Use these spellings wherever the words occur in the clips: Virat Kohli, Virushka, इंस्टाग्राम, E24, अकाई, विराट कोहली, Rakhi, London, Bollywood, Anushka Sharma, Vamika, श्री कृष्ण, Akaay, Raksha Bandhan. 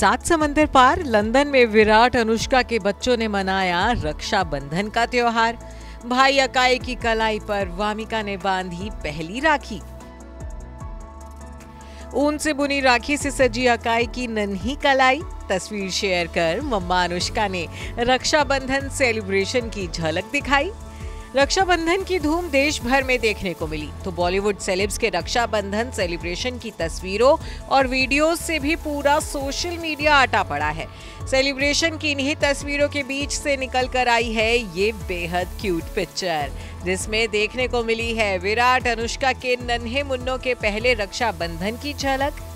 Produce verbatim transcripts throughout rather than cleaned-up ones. सात समंदर पार लंदन में विराट अनुष्का के बच्चों ने मनाया रक्षा बंधन का त्योहार। भाई अकाई की कलाई पर वामिका ने बांधी पहली राखी। ऊन से बुनी राखी से सजी अकाई की नन्ही कलाई। तस्वीर शेयर कर मम्मा अनुष्का ने रक्षाबंधन सेलिब्रेशन की झलक दिखाई। रक्षाबंधन की धूम देश भर में देखने को मिली तो बॉलीवुड सेलेब्स के रक्षाबंधन सेलिब्रेशन की तस्वीरों और वीडियोस से भी पूरा सोशल मीडिया अटा पड़ा है। सेलिब्रेशन की इन्हीं तस्वीरों के बीच से निकल कर आई है ये बेहद क्यूट पिक्चर, जिसमें देखने को मिली है विराट अनुष्का के नन्हे मुन्नों के पहले रक्षाबंधन की झलक।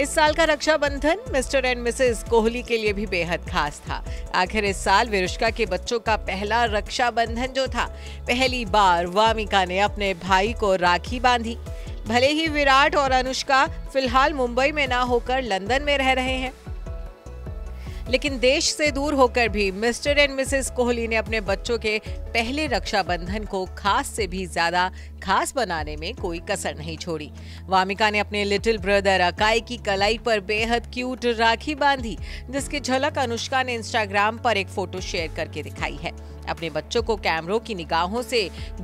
इस साल का Rakshabandhan Mr and Mrs Kohli के लिए भी बेहद खास था। आखिर इस साल विरुष्का के बच्चों का पहला रक्षाबंधन जो था, पहली बार वामिका ने अपने भाई को राखी बांधी। भले ही विराट और अनुष्का फिलहाल मुंबई में ना होकर लंदन में रह रहे हैं, लेकिन देश से दूर होकर भी मिस्टर एंड मिसेस कोहली ने अपने बच्चों के पहले रक्षाबंधन को खास से भी ज्यादा खास बनाने में कोई कसर नहीं छोड़ी। वामिका ने अपने लिटिल ब्रदर अकाई की कलाई पर बेहद क्यूट राखी बांधी, जिसकी झलक अनुष्का ने इंस्टाग्राम पर एक फोटो शेयर करके दिखाई है। अपने बच्चों को कैमरों की निगाहों से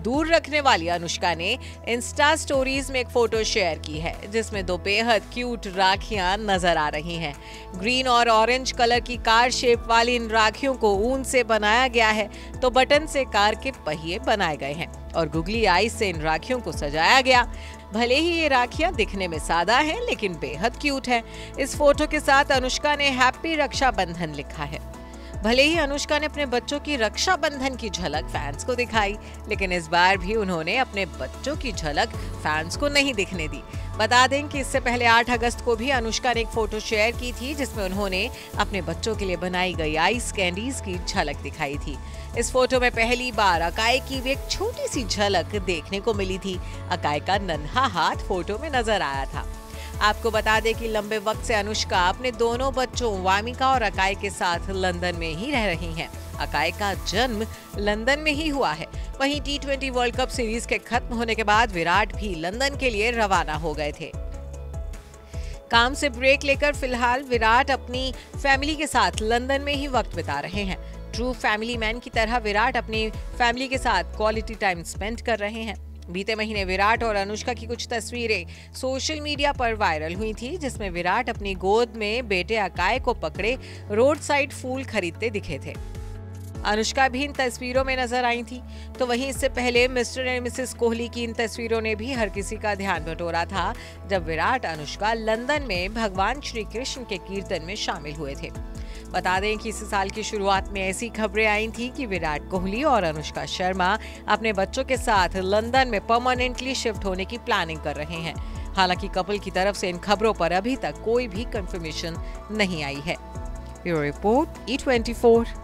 दूर रखने वाली अनुष्का ने इंस्टा स्टोरीज में एक फोटो शेयर की है, जिसमें दो बेहद क्यूट राखियां नजर आ रही हैं। ग्रीन और ऑरेंज कलर की कार शेप वाली इन राखियों को ऊन से बनाया गया है तो बटन से कार के पहिए बनाए गए हैं और गुगली आई से इन राखियों को सजाया गया। भले ही ये राखियां दिखने में सादा हैं, लेकिन बेहद क्यूट हैं। इस फोटो के साथ अनुष्का ने हैप्पी रक्षाबंधन लिखा है। भले ही अनुष्का ने अपने बच्चों की रक्षाबंधन की झलक फैंस को दिखाई, लेकिन इस बार भी उन्होंने अपने बच्चों की झलक फैंस को नहीं दिखने दी। बता दें कि इससे पहले आठ अगस्त को भी अनुष्का ने एक फोटो शेयर की थी, जिसमें उन्होंने अपने बच्चों के लिए बनाई गई आइस कैंडीज की झलक दिखाई थी। इस फोटो में पहली बार अकाई की भी एक छोटी सी झलक देखने को मिली थी। अकाई का नन्हा हाथ फोटो में नजर आया था। आपको बता दें कि लंबे वक्त से अनुष्का अपने दोनों बच्चों वामिका और अकाई के साथ लंदन में ही रह रही हैं। अकाई का जन्म लंदन में ही हुआ है। वहीं T twenty world cup series के खत्म होने के बाद विराट भी लंदन के लिए रवाना हो गए थे। काम से ब्रेक लेकर फिलहाल विराट अपनी फैमिली के साथ लंदन में ही वक्त बिता रहे हैं। ट्रू फैमिली मैन की तरह विराट अपनी फैमिली के साथ क्वालिटी टाइम स्पेंड कर रहे हैं। बीते महीने विराट और अनुष्का की कुछ तस्वीरें सोशल मीडिया पर वायरल हुई थी, जिसमें विराट अपनी गोद में बेटे अकाय को पकड़े रोड साइड फूल खरीदते दिखे थे। अनुष्का भी इन तस्वीरों में नजर आई थी। तो वहीं इससे पहले मिस्टर एंड मिसेस कोहली की इन तस्वीरों ने भी हर किसी का ध्यान बटोरा था, जब विराट अनुष्का लंदन में भगवान श्री कृष्ण के कीर्तन में शामिल हुए थे। बता दें कि इस साल की शुरुआत में ऐसी खबरें आई थी कि विराट कोहली और अनुष्का शर्मा अपने बच्चों के साथ लंदन में परमानेंटली शिफ्ट होने की प्लानिंग कर रहे हैं। हालांकि कपल की तरफ से इन खबरों पर अभी तक कोई भी कंफर्मेशन नहीं आई है। Bureau report E twenty four.